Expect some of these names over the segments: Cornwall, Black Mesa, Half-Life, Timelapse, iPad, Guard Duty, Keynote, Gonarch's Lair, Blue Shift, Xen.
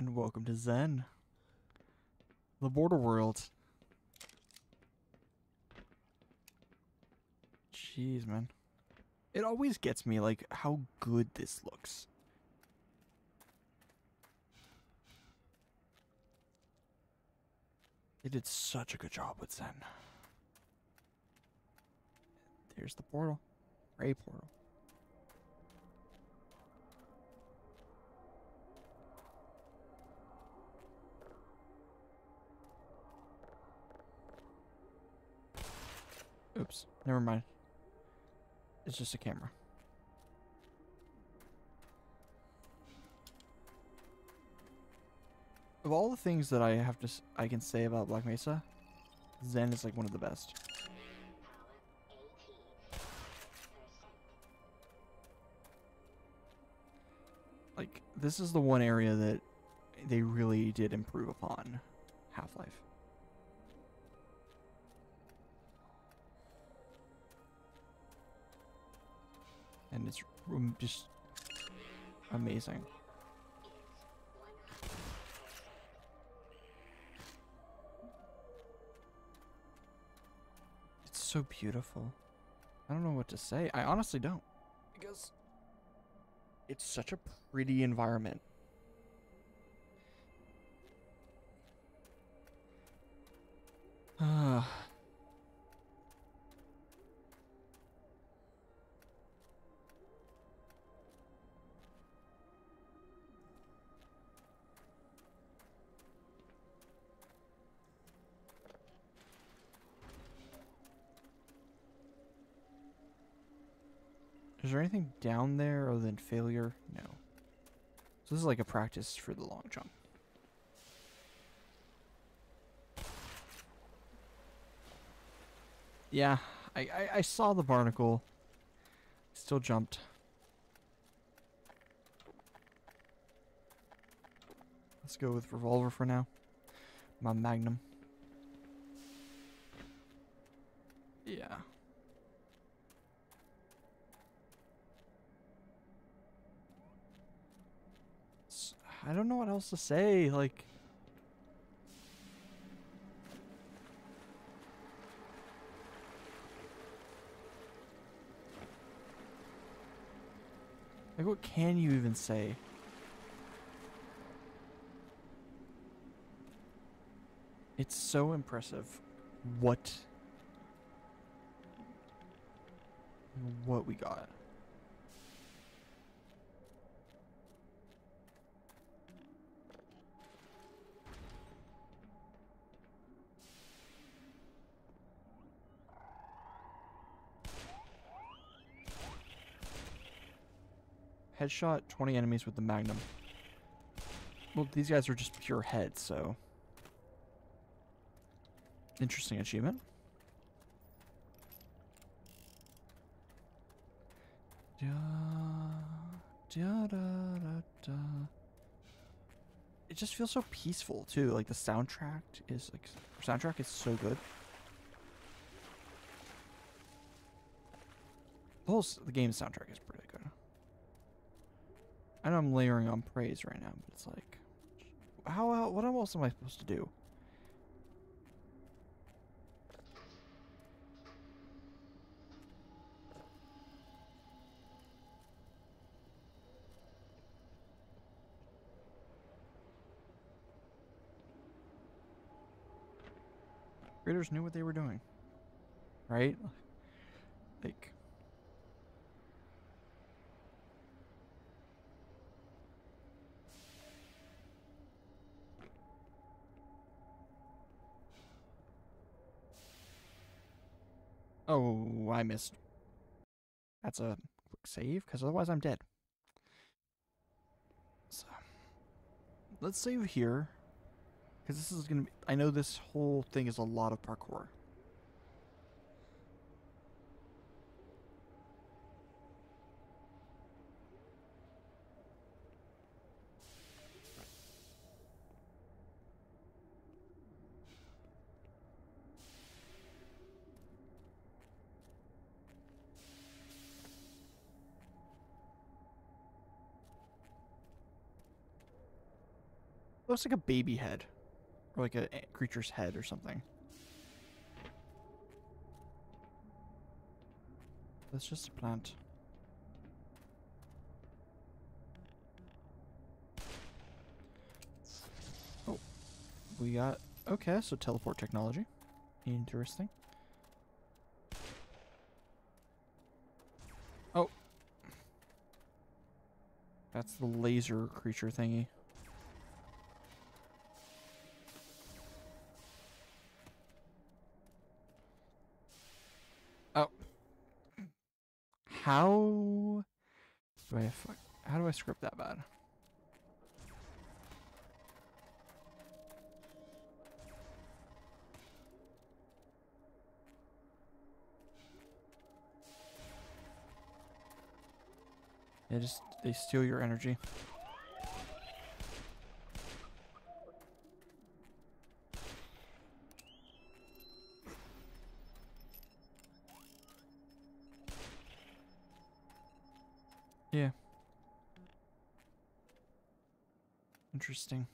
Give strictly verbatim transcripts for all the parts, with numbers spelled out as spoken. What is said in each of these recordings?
and welcome to Xen, the border world. Jeez, man. It always gets me, like, how good this looks. They did such a good job with Xen. There's the portal. Gray portal. Oops, never mind. It's just a camera. Of all the things that I have to, s I can say about Black Mesa, Xen is like one of the best. Like, this is the one area that they really did improve upon Half-Life. And it's just amazing. It's so beautiful. I don't know what to say. I honestly don't. Because it's such a pretty environment. Ah. Is there anything down there other than failure? No. So this is like a practice for the long jump. Yeah, I, I, I saw the barnacle. Still jumped. Let's go with revolver for now. My magnum. Yeah. I don't know what else to say, like... Like, what can you even say? It's so impressive what... what we got. Headshot, twenty enemies with the magnum. Well, these guys are just pure head, so... Interesting achievement. Da, da, da, da, da. It just feels so peaceful, too. Like, the soundtrack is, like, soundtrack is so good. The whole the game's soundtrack is pretty good. I know I'm layering on praise right now, but it's like, how, how what else am I supposed to do? Creators knew what they were doing, right? Like. Oh, I missed. That's a quick save, because otherwise I'm dead. So, let's save here, because this is going to be... I know this whole thing is a lot of parkour. Looks like a baby head. Or like a creature's head or something. That's just a plant. Oh. We got... Okay, so teleport technology. Interesting. Oh. That's the laser creature thingy. How do I fuck? How do I script that bad? They just they steal your energy. Yeah. Interesting.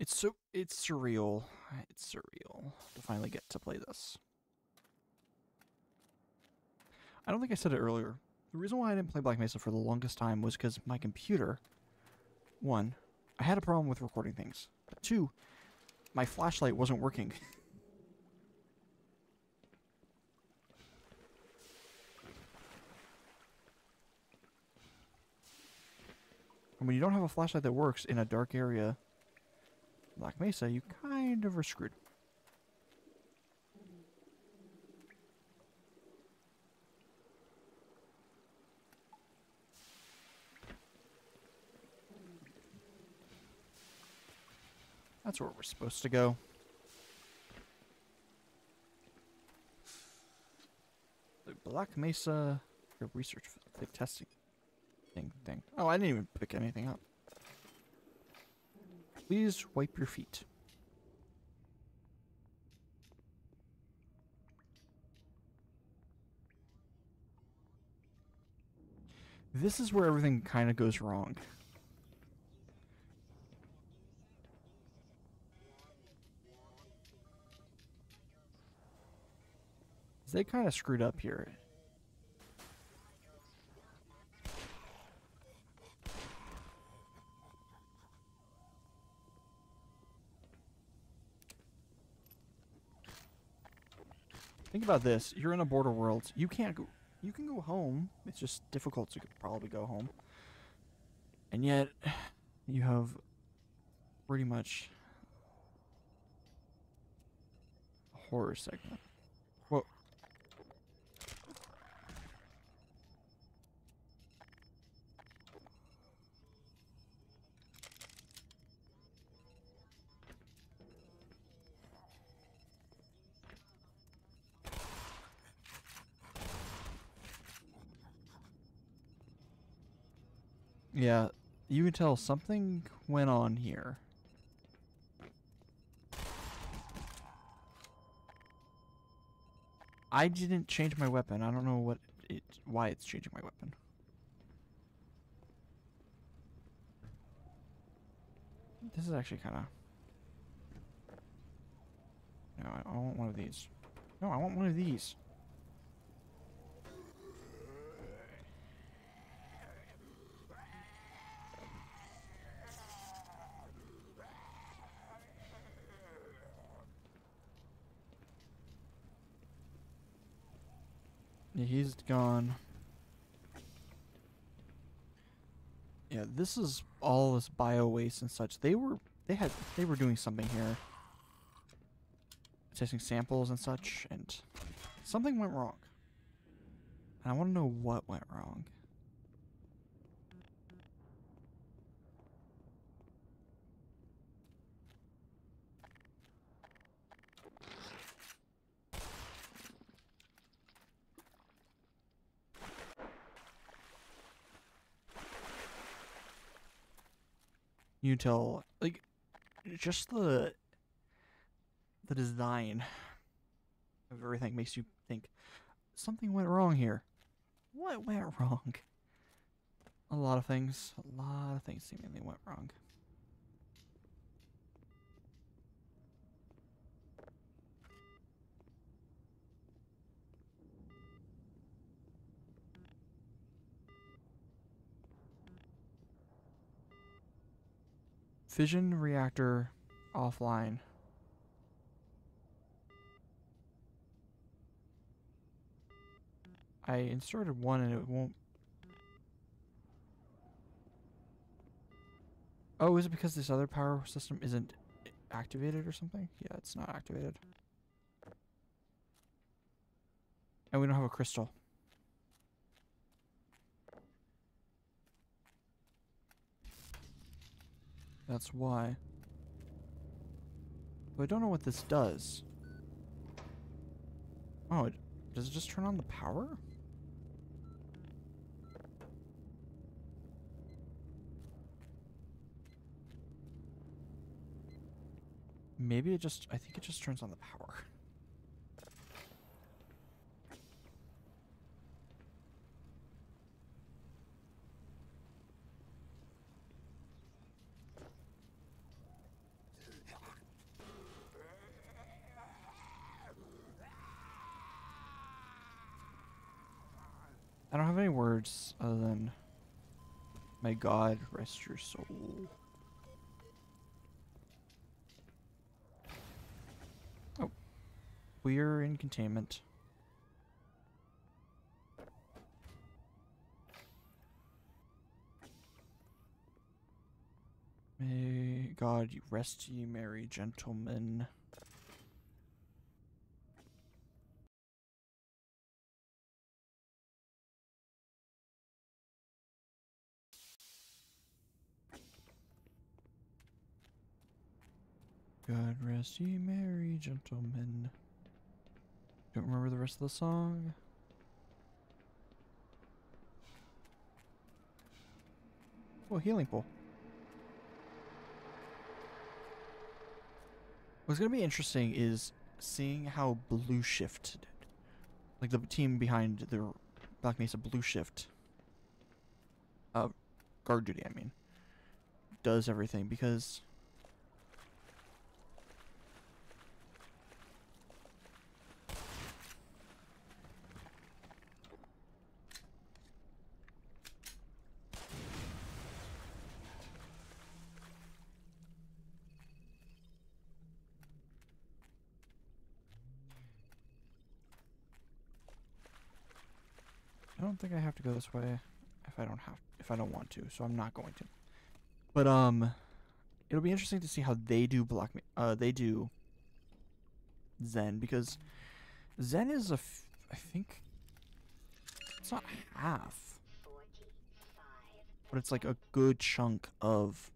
It's so it's surreal. It's surreal to finally get to play this. I don't think I said it earlier. The reason why I didn't play Black Mesa for the longest time was because my computer, one, I had a problem with recording things. But two, my flashlight wasn't working. And when you don't have a flashlight that works in a dark area, Black Mesa, you kind of are screwed. That's where we're supposed to go. The Black Mesa research for testing. Thing, thing. Oh, I didn't even pick anything up. Please wipe your feet. This is where everything kind of goes wrong. They kind of screwed up here. Think about this. You're in a border world. You can't go. You can go home. It's just difficult to probably go home. And yet, you have pretty much a horror segment. Whoa. Yeah, you can tell something went on here. I didn't change my weapon. I don't know what it why it's changing my weapon. This is actually kind of... No, I want one of these. No, I want one of these. He's gone. Yeah, this is all this bio waste and such. They were they had they were doing something here. Testing samples and such, and something went wrong. And I want to know what went wrong. You tell, like, just the the design of everything makes you think something went wrong here. What went wrong? A lot of things. A lot of things seemingly went wrong. Fission reactor offline. I inserted one and it won't. Oh, is it because this other power system isn't activated or something? Yeah, it's not activated. And we don't have a crystal. That's why. But I don't know what this does. Oh, it, does it just turn on the power? Maybe it just, I think it just turns on the power. I don't have any words other than, "May God rest your soul." Oh, we're in containment. May God rest ye merry gentlemen. God rest ye merry gentlemen. Don't remember the rest of the song. Oh, healing pool. What's gonna be interesting is seeing how Blue Shift did. Like the team behind the Black Mesa Blue Shift. Uh, Guard Duty, I mean. Does everything, because I don't think I have to go this way if I don't have, if I don't want to, so I'm not going to. But um, it'll be interesting to see how they do Black Me uh they do Xen, because Xen is a f I think it's not half, but it's like a good chunk of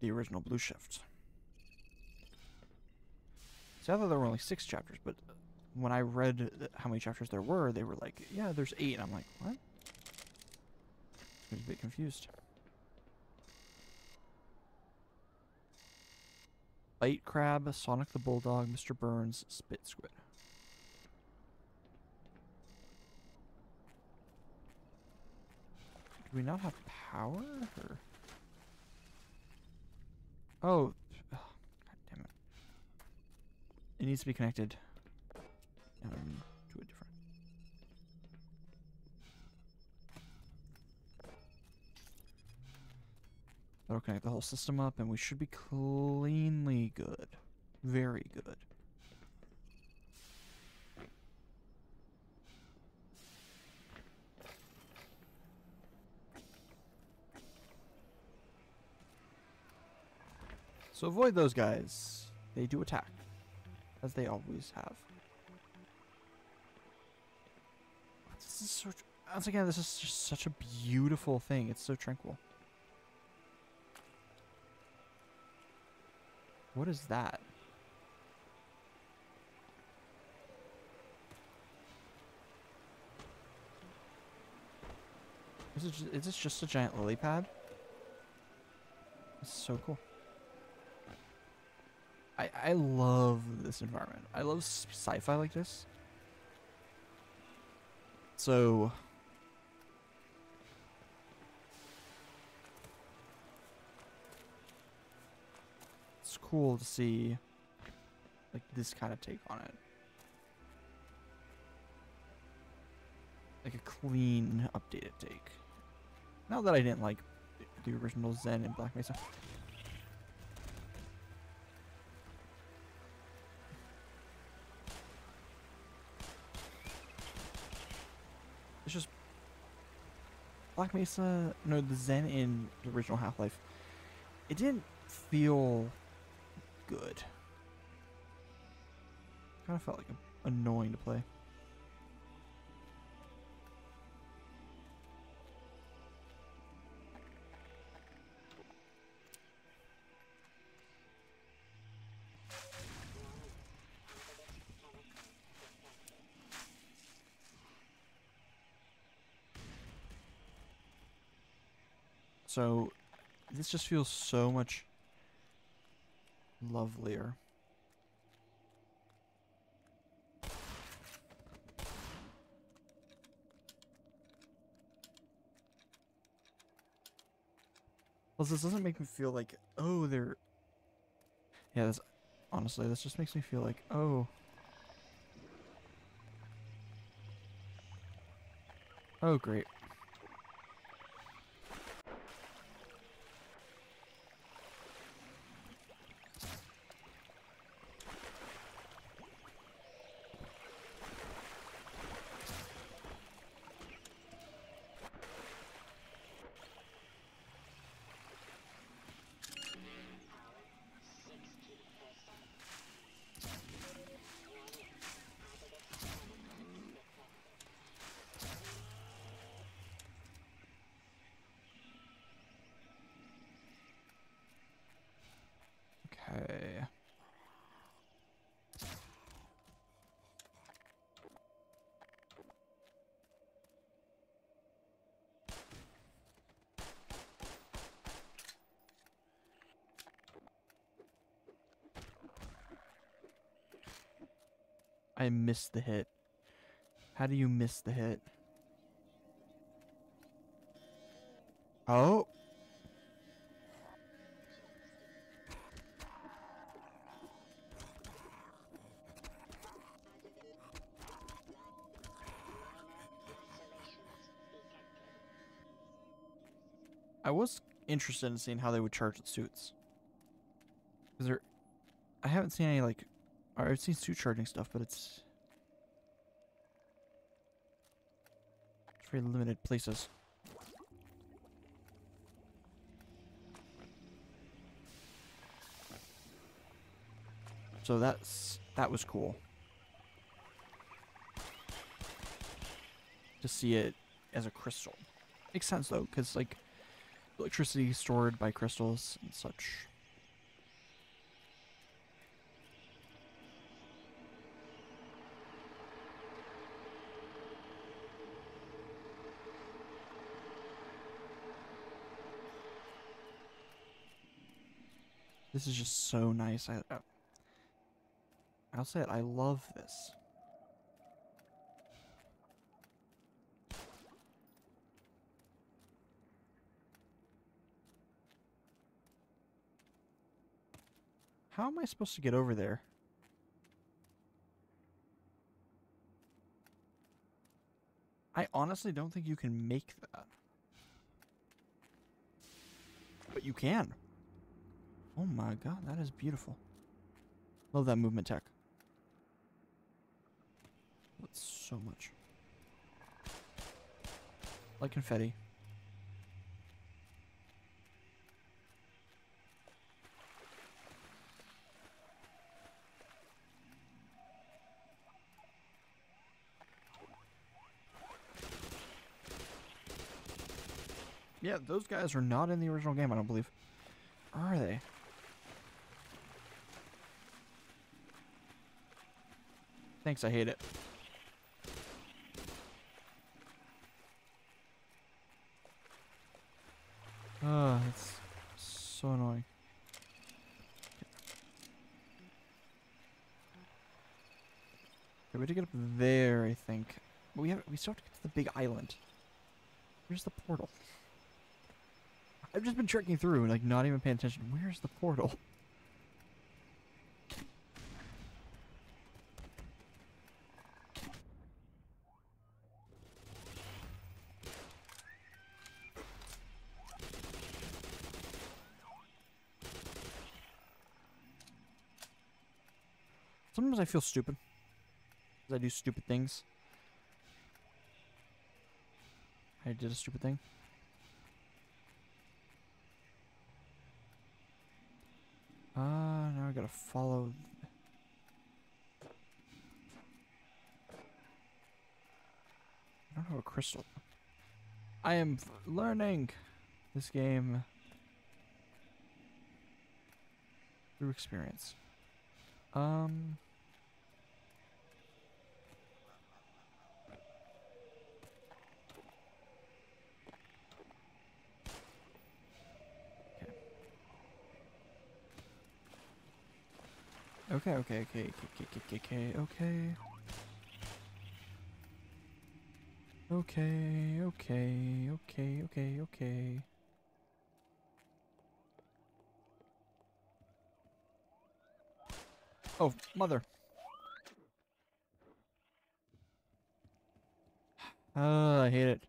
the original Blue Shift. So I thought there were only six chapters, but when I read how many chapters there were, they were like, yeah, there's eight. And I'm like, what? I was a bit confused. Bite Crab, Sonic the Bulldog, Mister Burns, Spit Squid. Do we not have power? Or... Oh. Oh, God damn it. It needs to be connected. Um, do it different. That'll connect the whole system up, and we should be cleanly good. Very good. So avoid those guys. They do attack, as they always have. This is so, once again, this is just such a beautiful thing. It's so tranquil. What is that? Is it just, is this just a giant lily pad? It's so cool. I I love this environment. I love sci-fi like this. So it's cool to see like this kind of take on it. Like a clean, updated take. Not that I didn't like the original Xen and Black Mesa. It's just Black Mesa, no, the Xen in the original Half-Life, it didn't feel good. Kind of felt like annoying to play. So, this just feels so much lovelier. Plus, this doesn't make me feel like, oh, they're... Yeah, this, honestly, this just makes me feel like, oh... Oh, great. I missed the hit. How do you miss the hit? Oh! I was interested in seeing how they would charge the suits. Is there... I haven't seen any, like... I've seen suit charging stuff, but it's, it's very limited places. So that's that was cool to see it as a crystal. Makes sense though, because like electricity is stored by crystals and such. This is just so nice. I, uh, I'll say it, I love this. How am I supposed to get over there? I honestly don't think you can make that. But you can. Oh my god, that is beautiful. Love that movement tech. That's so much. Like confetti. Yeah, those guys are not in the original game, I don't believe. Are they? Thanks, I hate it. Ah, oh, that's so annoying. Okay, we have to get up there, I think. But we have we still have to get to the big island. Where's the portal? I've just been trekking through and like not even paying attention. Where's the portal? Sometimes I feel stupid. Because I do stupid things. I did a stupid thing. Ah, uh, now I gotta follow. I don't have a crystal. I am learning this game through experience. Um. Okay, okay, okay, okay, okay, okay, okay, okay, okay, okay, okay. Oh, mother. Ah, I hate it.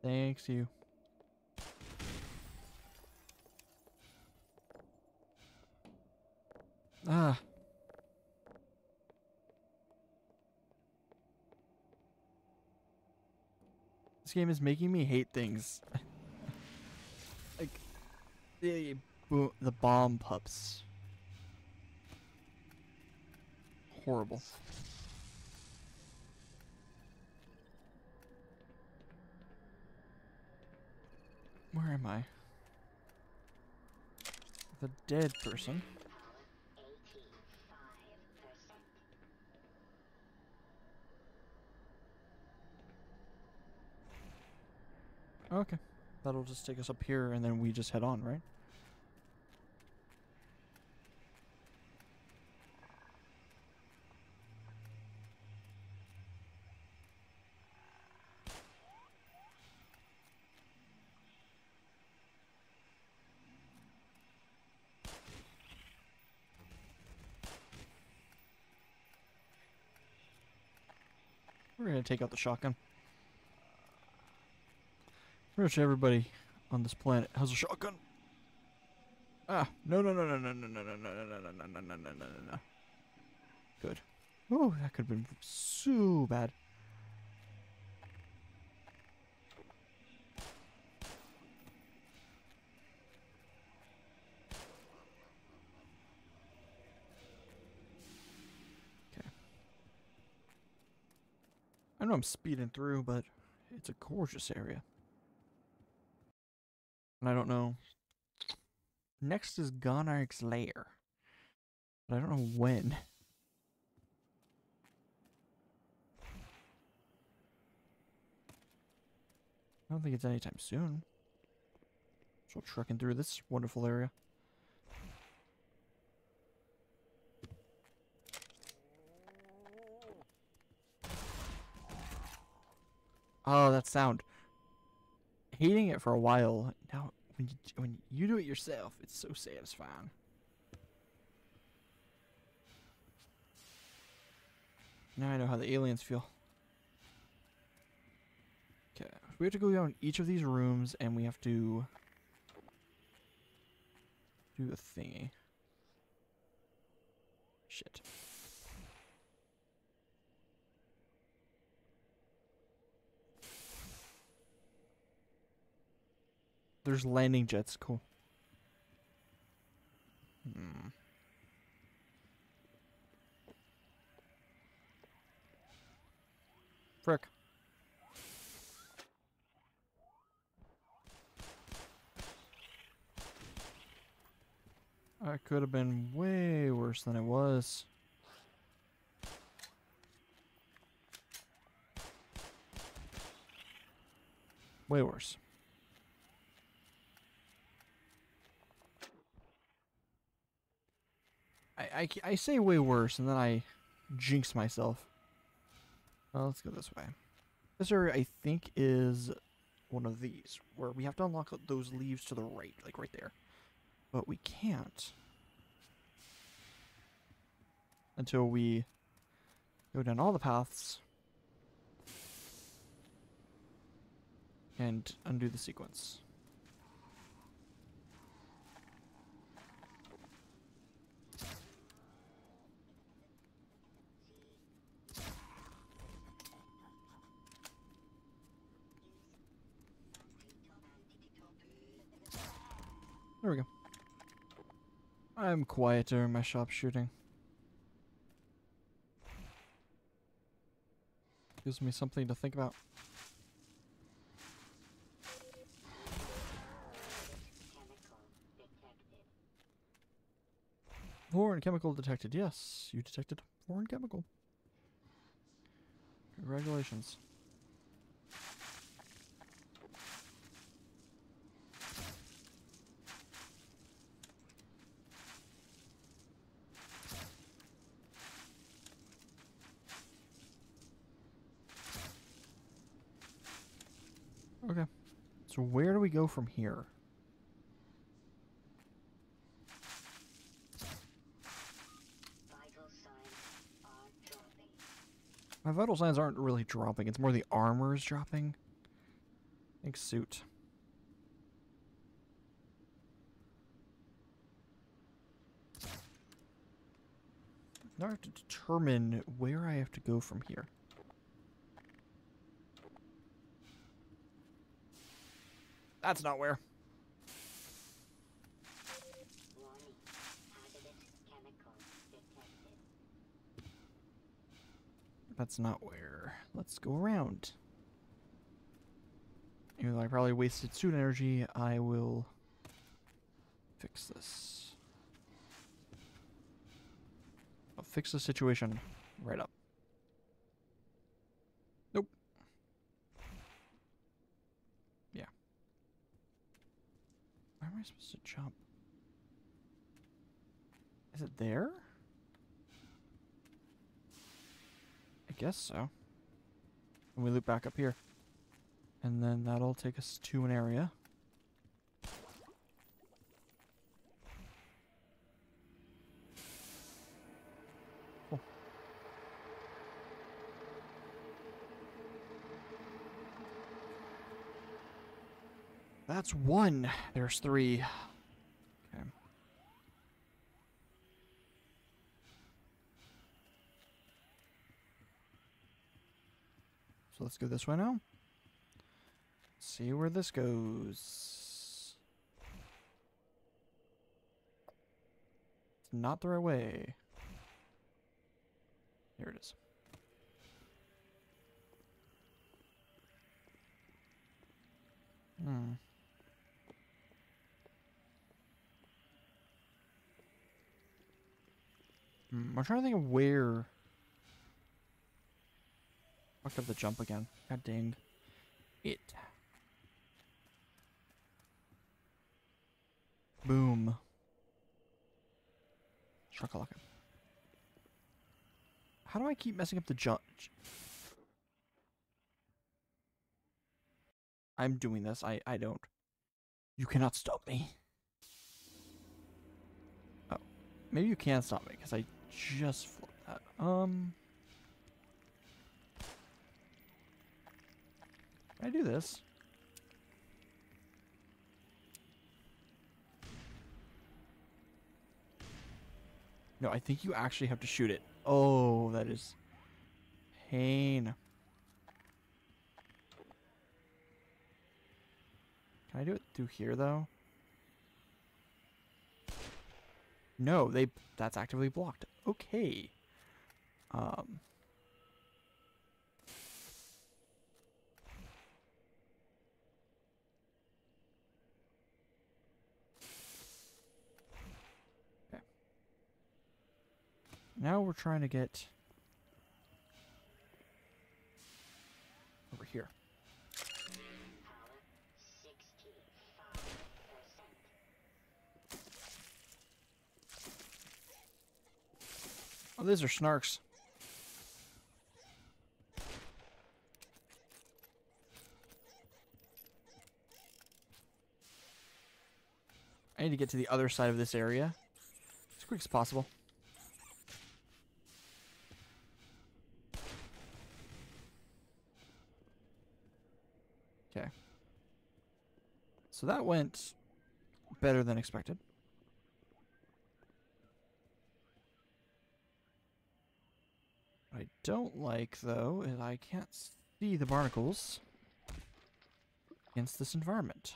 Thanks you. Ah. This game is making me hate things. Like the boom, the bomb pups. Horrible. Where am I? The dead person. Okay. That'll just take us up here and then we just head on, right? We're gonna take out the shotgun. Pretty much everybody on this planet has a shotgun. Ah, no, no, no, no, no, no, no, no, no, no, no, no, no, no, no, no, no. Good. Oh, that could have been so bad. I know I'm speeding through, but it's a gorgeous area. And I don't know. Next is Gonarch's Lair. But I don't know when. I don't think it's anytime soon. So trucking through this wonderful area. Oh, that sound. Hating it for a while. Now, when you, when you do it yourself, it's so satisfying. Now I know how the aliens feel. Okay, we have to go down each of these rooms, and we have to do a thingy. Shit. There's landing jets, cool. Hmm. Frick. That could have been way worse than it was. Way worse. I, I, I say way worse, and then I jinx myself. Uh, let's go this way. This area, I think, is one of these, where we have to unlock those leaves to the right, like right there. But we can't until we go down all the paths and undo the sequence. There we go. I'm quiet during my sharpshooting. Gives me something to think about. Foreign chemical detected. Yes, you detected foreign chemical. Congratulations. Okay, so where do we go from here? Vital signs are dropping. My vital signs aren't really dropping, it's more the armor is dropping. I think suit. Now I have to determine where I have to go from here. That's not where. That's not where. Let's go around. Even though I probably wasted suit energy, I will fix this. I'll fix the situation right up. Nope. Where am I supposed to jump? Is it there? I guess so. And we loop back up here. And then that'll take us to an area. Cool. That's one. There's three. Okay. So let's go this way now. See where this goes. It's not the right way. Here it is. Hmm. I'm trying to think of where. Fucked up the jump again. God dang it. Boom. Shakalaka. How do I keep messing up the jump? I'm doing this. I, I don't. You cannot stop me. Oh. Maybe you can stop me because I just flip that. Um, can I do this? No, I think you actually have to shoot it. Oh, that is pain. Can I do it through here though? No, they that's actively blocked. Okay. Um Okay. Now we're trying to get over here. Oh, those are snarks. I need to get to the other side of this area as quick as possible. Okay. So that went better than expected. What I don't like, though, is I can't see the barnacles against this environment.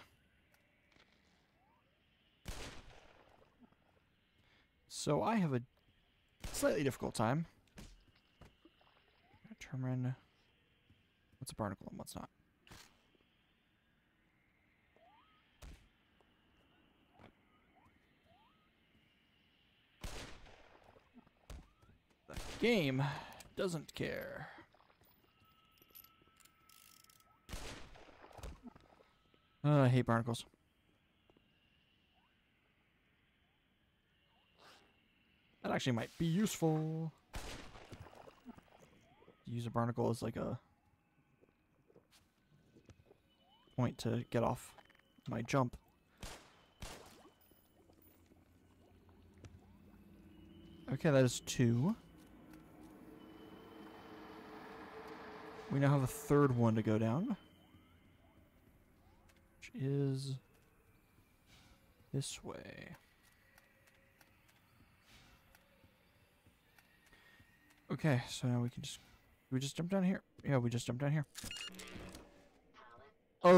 So I have a slightly difficult time determining what's a barnacle and what's not. The game doesn't care. Oh, I hate barnacles. That actually might be useful. Use a barnacle as like a point to get off my jump. Okay, that is two. We now have a third one to go down, which is this way. Okay, so now we can just... we just jump down here? Yeah, we just jump down here. Oh,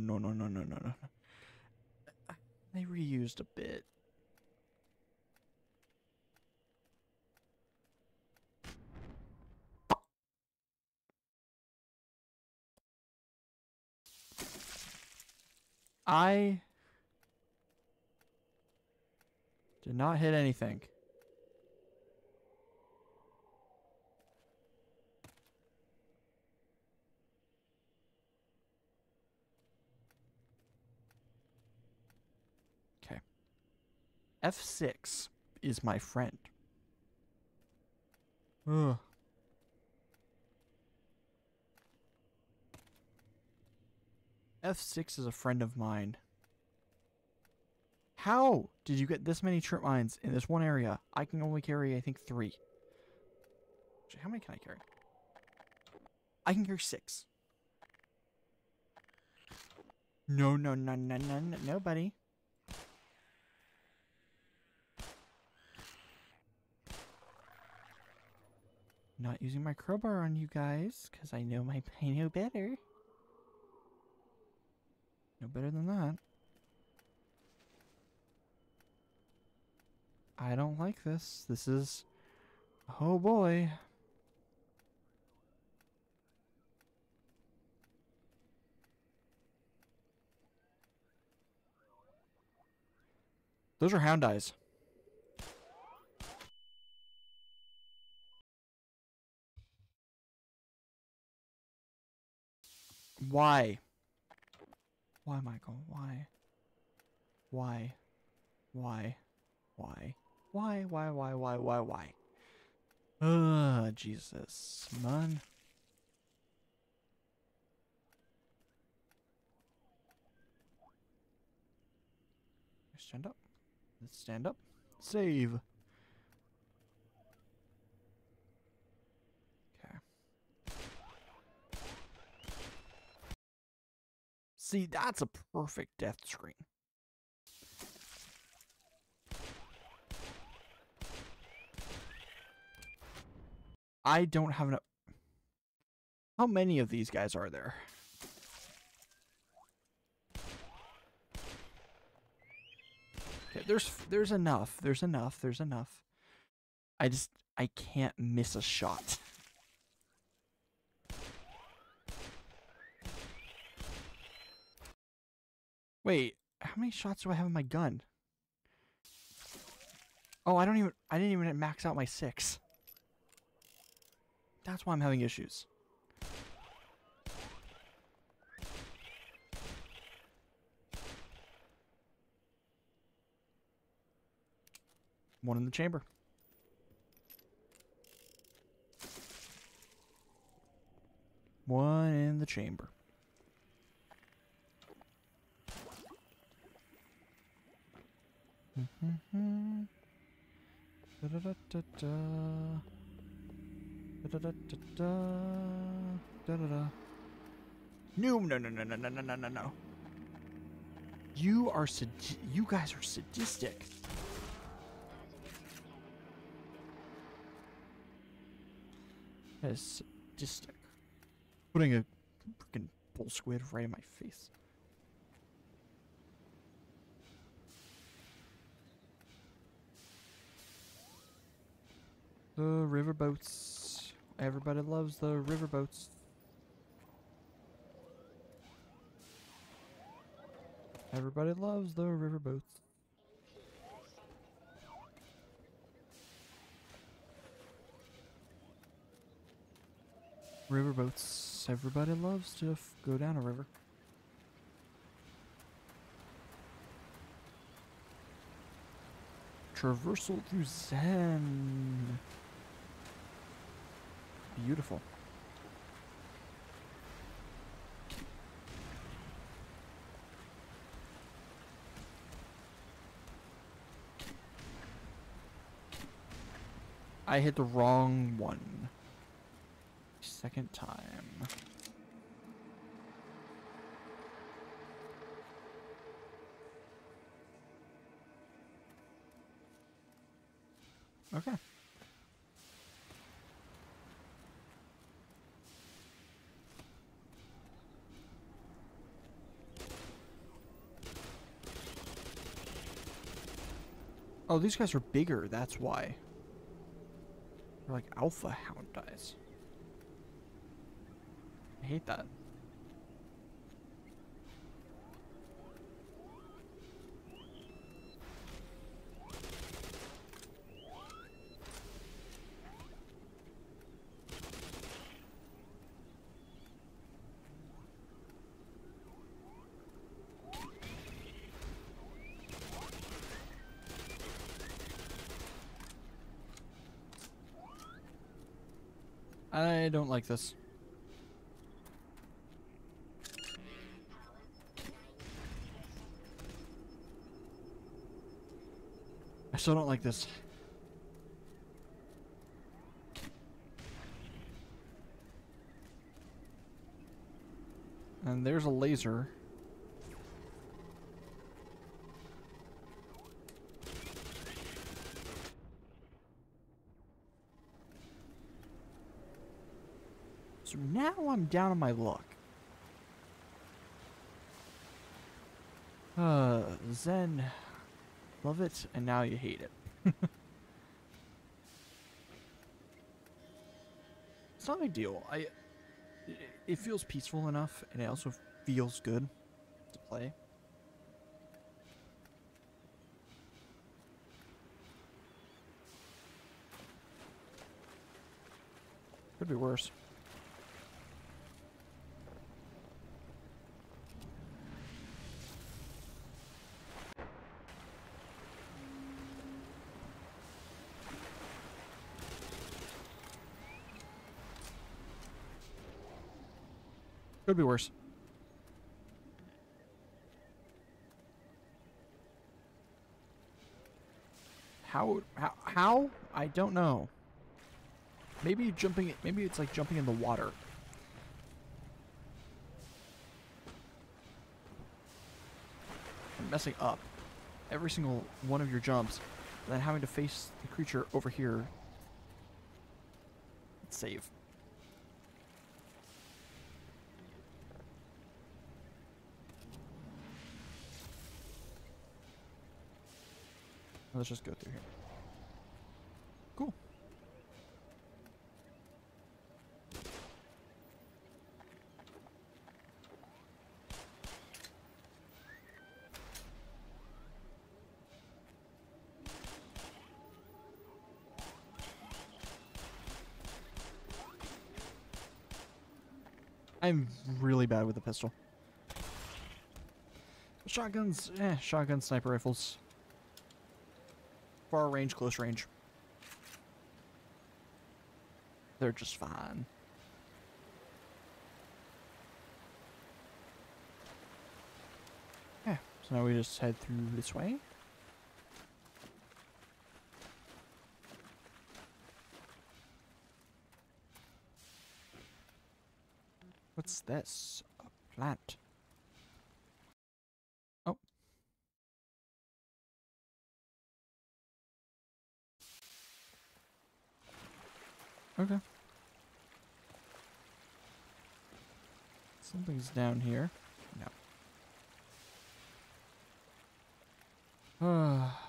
no, no, no, no, no, no. They reused a bit. I... did not hit anything. F six is my friend. Ugh. F six is a friend of mine. How did you get this many trip mines in this one area? I can only carry, I think, three. Actually, how many can I carry? I can carry six. No, no, no, no, no, no, nobody. Not using my crowbar on you guys, because I know my I know better. No better than that. I don't like this. This is... oh boy. Those are hound eyes. Why? Why, Michael? Why? Why? Why? Why? Why? Why? Why? Why? Why? Why? Ah, Jesus, man. Stand up. Let's stand up. Save. See, that's a perfect death screen. I don't have enough. How many of these guys are there? Okay, there's there's enough. There's enough. There's enough. I just I can't miss a shot. Wait, how many shots do I have in my gun? Oh, I don't even, I didn't even max out my six. That's why I'm having issues. One in the chamber. One in the chamber. Mm-hmm. Da-da-da-da-da. Da-da-da-da-da. Da-da-da. No, no, no, no, no, no, no, no, no. You are sad- you guys are sadistic. That is sadistic. Putting a freaking bull squid right in my face. The riverboats. Everybody loves the riverboats. Everybody loves the riverboats. Riverboats. Everybody loves to f go down a river. Traversal through Xen. Beautiful. I hit the wrong one. Second time. Okay. Oh, these guys are bigger, that's why. They're like alpha hound eyes. I hate that. I don't like this. I still don't like this. And there's a laser. So now I'm down on my luck. Uh, Xen. Love it, and now you hate it. It's not ideal. I, it feels peaceful enough, and it also feels good to play. Could be worse. Could be worse. How, how? How? I don't know. Maybe jumping. Maybe it's like jumping in the water. I'm messing up every single one of your jumps, and then having to face the creature over here. Let's save. Let's just go through here. Cool. I'm really bad with the pistol. Shotguns, eh, shotgun sniper rifles. Far range, close range. They're just fine. So now we just head through this way. What's this? A plant. Oh. Okay. Something's down here. No. Ah.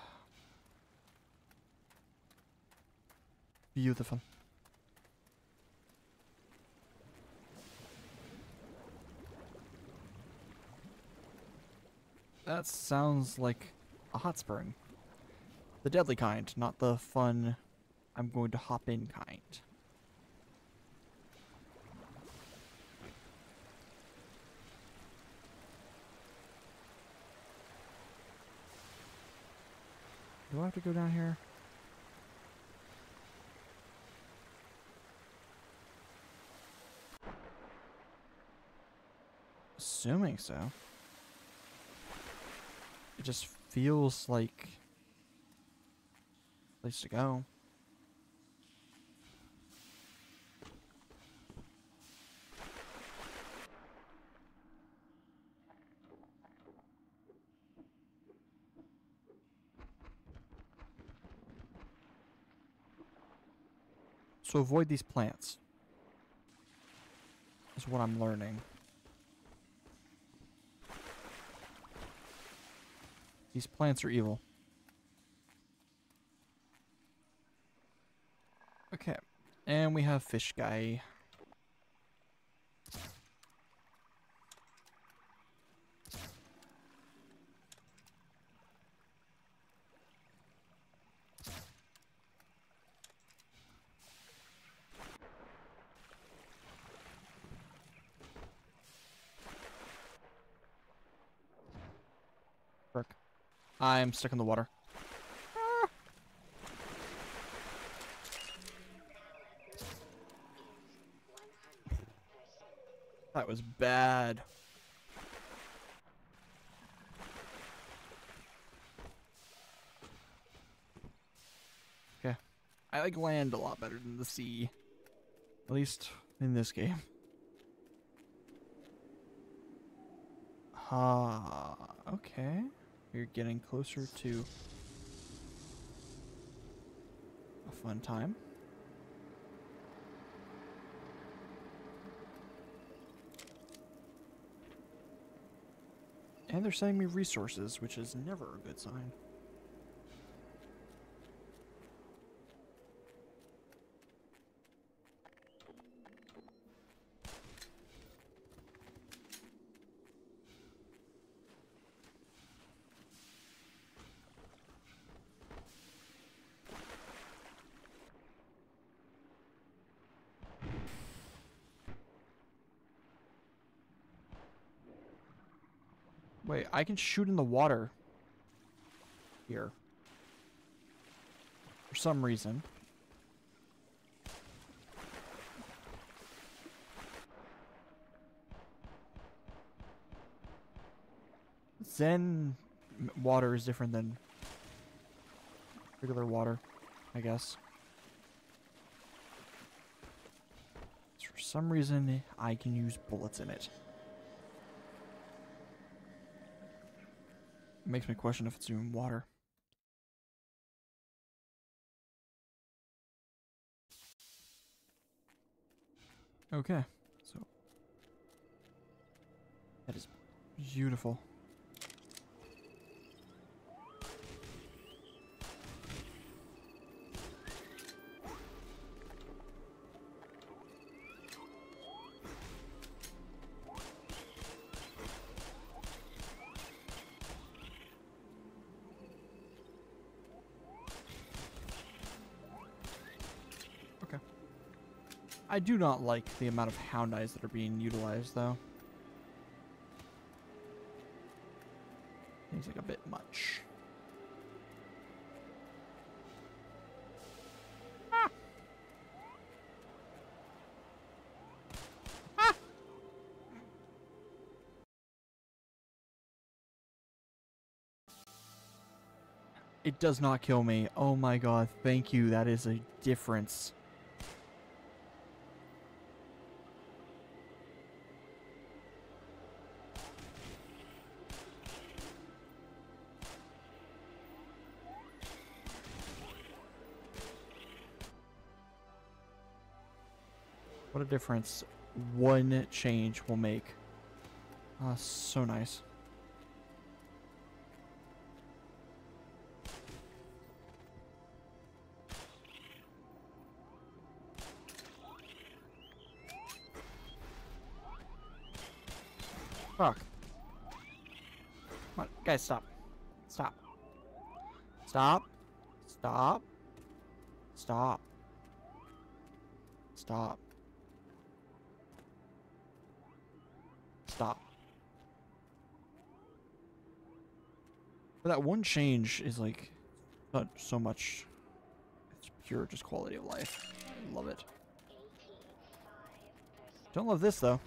Beautiful. That sounds like a hot spring. The deadly kind, not the fun, I'm going to hop in kind. Do I have to go down here? Assuming so. It just feels like a place to go. So avoid these plants, is what I'm learning. These plants are evil. Okay, and we have fish guy. I'm stuck in the water. Ah. That was bad. Okay. I like land a lot better than the sea. At least in this game. Ah, okay. We're getting closer to a fun time. And they're sending me resources, which is never a good sign. Wait, I can shoot in the water here for some reason. Xen water is different than regular water, I guess. For some reason, I can use bullets in it. Makes me question if it's even water. Okay, so that is beautiful. I do not like the amount of hound eyes that are being utilized, though. Seems like a bit much. Ah. Ah. It does not kill me. Oh my god, thank you. That is a difference. What a difference one change will make. Ah, so nice. Fuck. Come on, guys, stop. Stop. Stop. Stop. Stop. Stop. Stop. But that one change is like not so much. It's pure just quality of life. I love it. Don't love this though.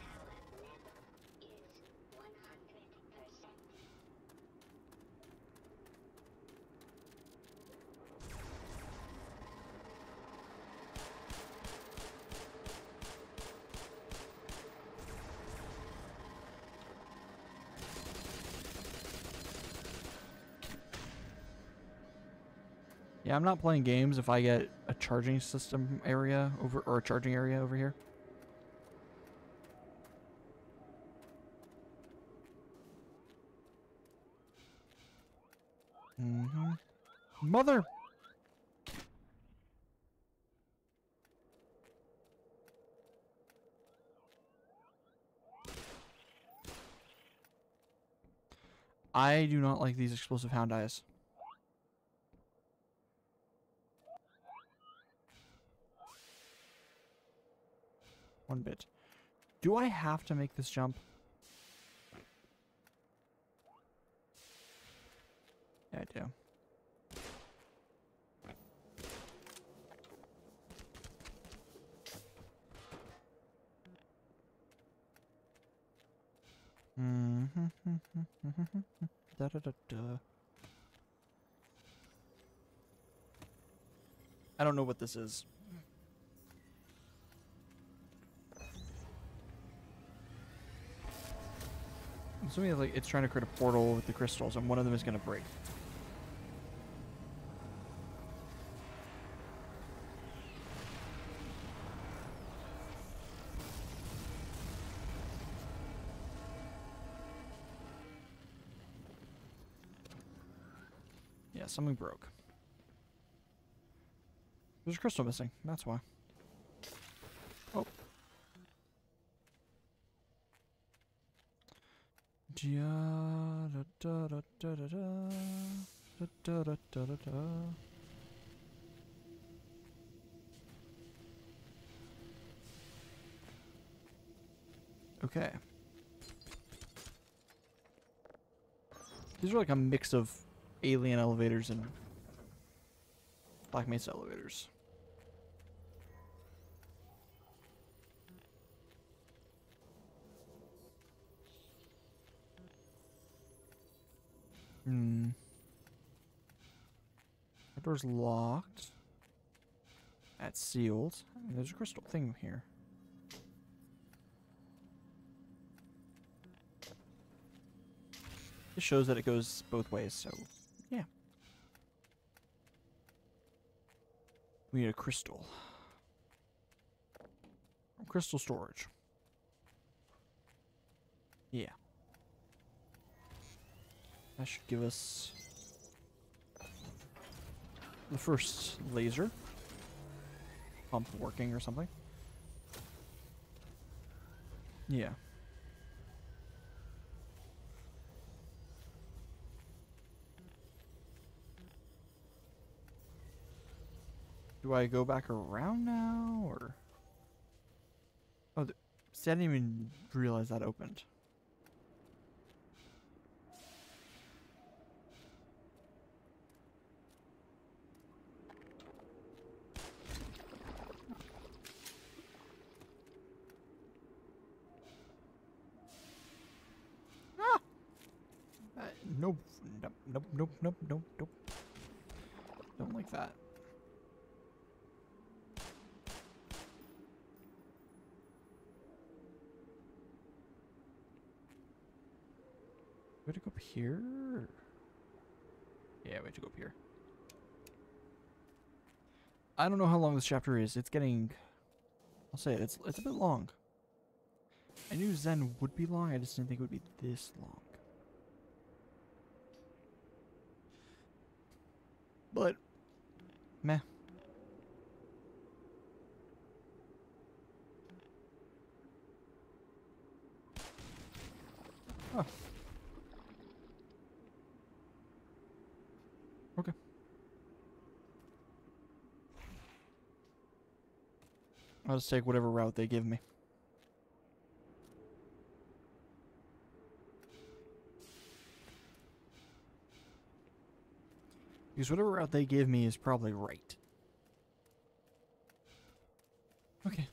Yeah, I'm not playing games if I get a charging system area over, or a charging area over here. Mm-hmm. Mother! I do not like these explosive hound eyes. One bit. Do I have to make this jump? Yeah, I do. Mm-hmm. Da da da da. I don't know what this is. I'm assuming it's, like, it's trying to create a portal with the crystals, and one of them is going to break. Yeah, something broke. There's a crystal missing. That's why. Da da da da da da da da da da da. Okay. These are like a mix of alien elevators and Black Mesa elevators. Hmm. That door's locked. That's sealed. And there's a crystal thing here. This shows that it goes both ways, so yeah. We need a crystal. Crystal storage. Yeah. That should give us the first laser pump working or something. Yeah. Do I go back around now or? Oh, th- see, I didn't even realize that opened. Nope, nope, nope, nope, nope, nope, nope. Don't like that. We have to go up here? Yeah, we have to go up here. I don't know how long this chapter is. It's getting... I'll say it, it's, it's a bit long. I knew Xen would be long, I just didn't think it would be this long. But, meh. Huh. Okay. I'll just take whatever route they give me. Because whatever route they give me is probably right. Okay.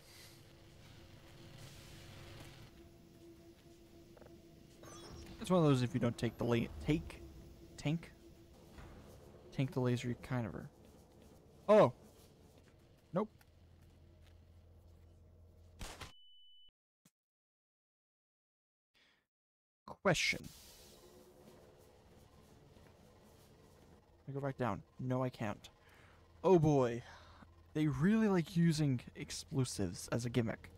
It's one of those, if you don't take the la- take, tank, tank the laser, you kind of are. Oh. Nope. Question. I go back down. No, I can't. Oh boy. They really like using explosives as a gimmick.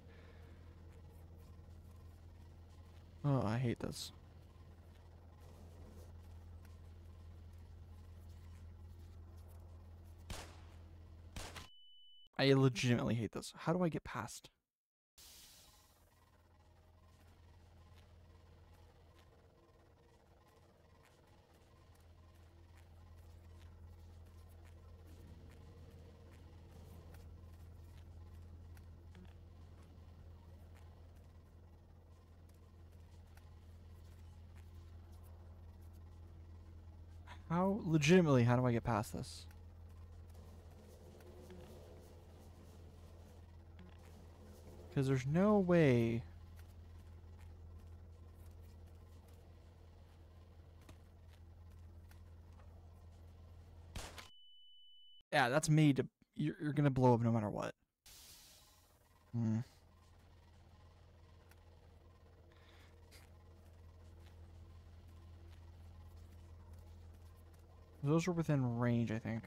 Oh, I hate this. I legitimately hate this. How do I get past? How, legitimately, how do I get past this? Because there's no way... Yeah, that's made to... You're, you're gonna blow up no matter what. Hmm. Those were within range, I think.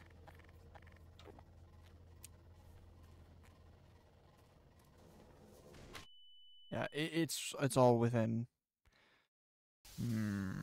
Yeah, it, it's it's all within. Hmm.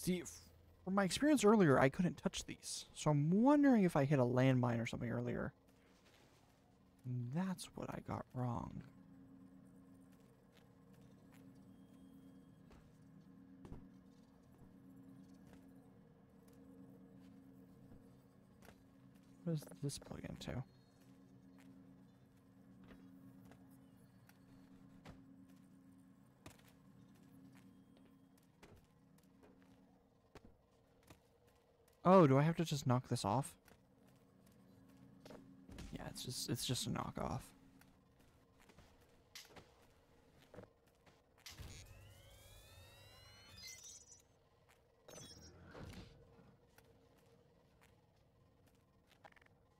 See, from my experience earlier, I couldn't touch these. So I'm wondering if I hit a landmine or something earlier. That's what I got wrong. What does this plug into? Oh, do I have to just knock this off? Yeah, it's just it's just a knockoff.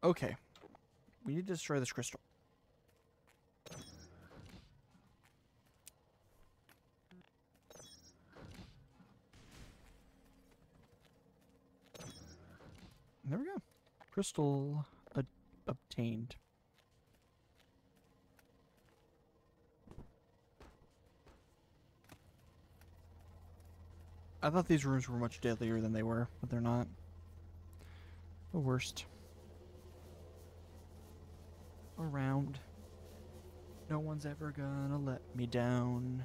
Okay. We need to destroy this crystal. There we go. Crystal obtained. I thought these rooms were much deadlier than they were, but they're not. The worst. Around. No one's ever gonna let me down.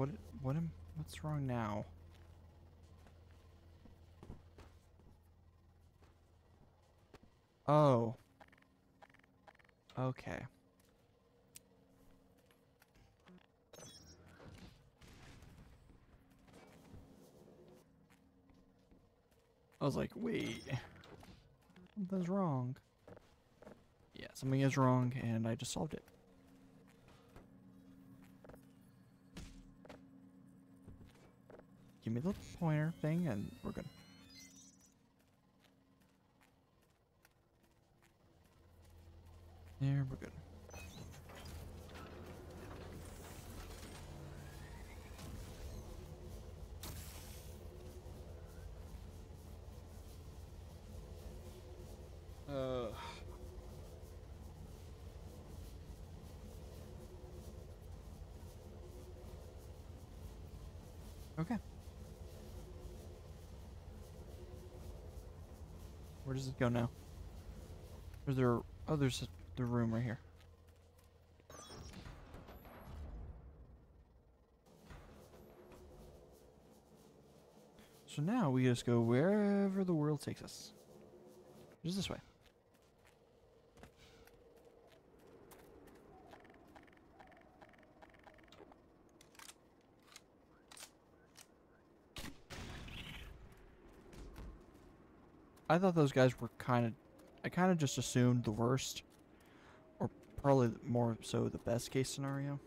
What? What am? What's wrong now? Oh. Okay. I was like, wait, something's wrong. Yeah, something is wrong, and I just solved it. Give me the pointer thing, and we're good. There, we're good. Uh. Okay. Where does it go now? Is there? Oh, there's the room right here. So now we just go wherever the world takes us. Just this way. I thought those guys were kind of, I kind of just assumed the worst, or probably more so the best case scenario.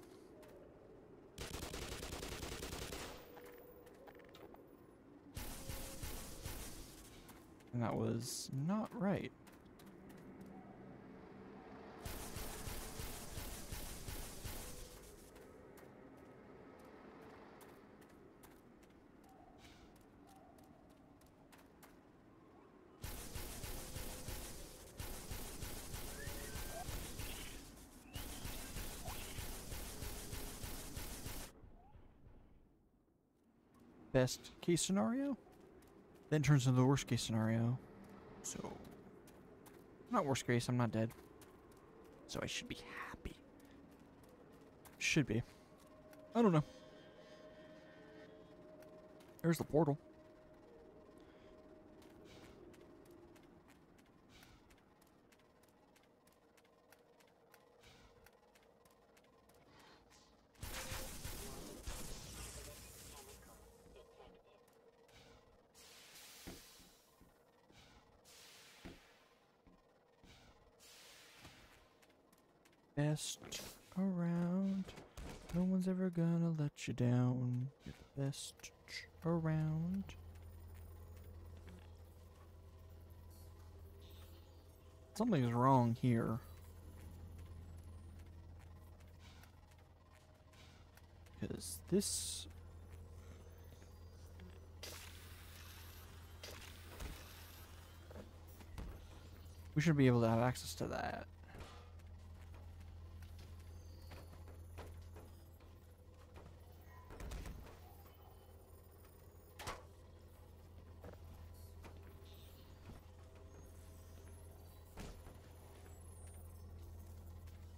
And that was not right. Best case scenario then turns into the worst case scenario. So not worst case, I'm not dead, so I should be happy. Should be. I don't know. There's the portal. Best around, no one's ever gonna let you down. You're the best around. Something's wrong here, because this we should be able to have access to that.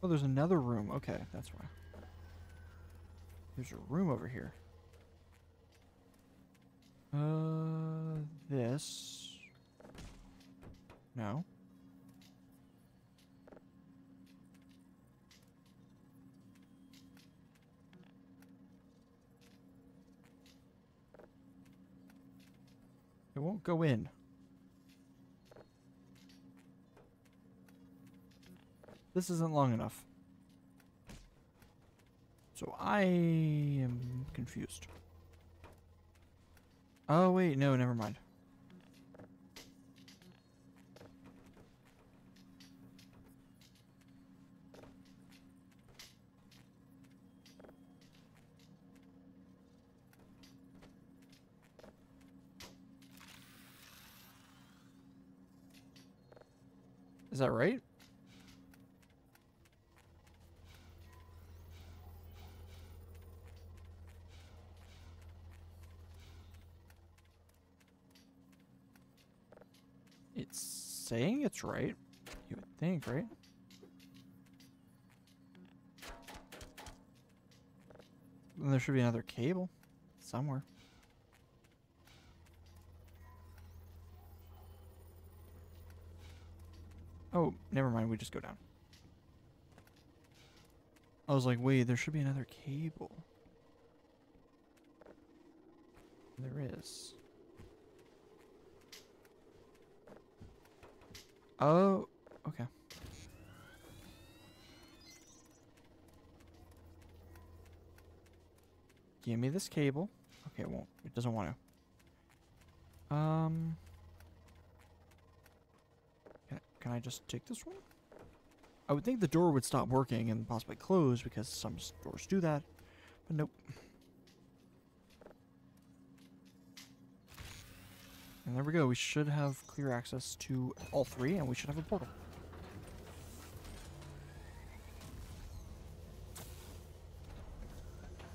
Oh, there's another room. Okay, that's why. There's a room over here. Uh, this. No. It won't go in. This isn't long enough. So I am confused. Oh wait, no, never mind. Is that right? Saying it's right, you would think, right? Then there should be another cable somewhere. Oh, never mind. We just go down. I was like, wait, there should be another cable. There is. Oh, okay. Give me this cable. Okay, it won't. It doesn't want to. Um. Can I, can I just take this one? I would think the door would stop working and possibly close because some doors do that, but nope. And there we go. We should have clear access to all three, and we should have a portal.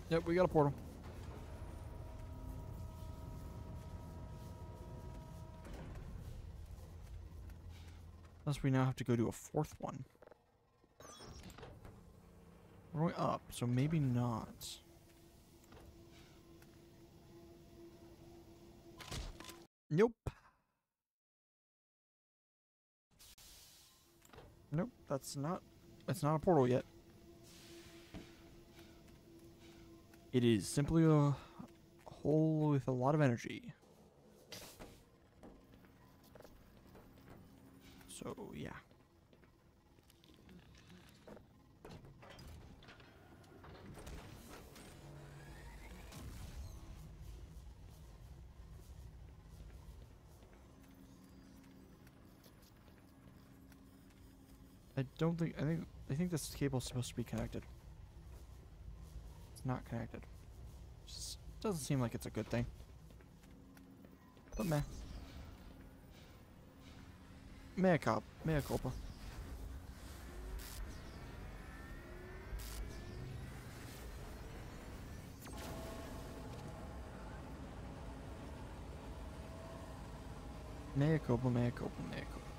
Yep, we got a portal. Unless we now have to go to a fourth one. We're going up, so maybe not. Nope. Nope, that's not that's not a portal yet. It is simply a hole with a lot of energy. So, yeah. I don't think I think I think this cable is supposed to be connected. It's not connected. Just doesn't seem like it's a good thing. But meh. Mea culpa. Mea culpa. Mea culpa, mea culpa, mea culpa.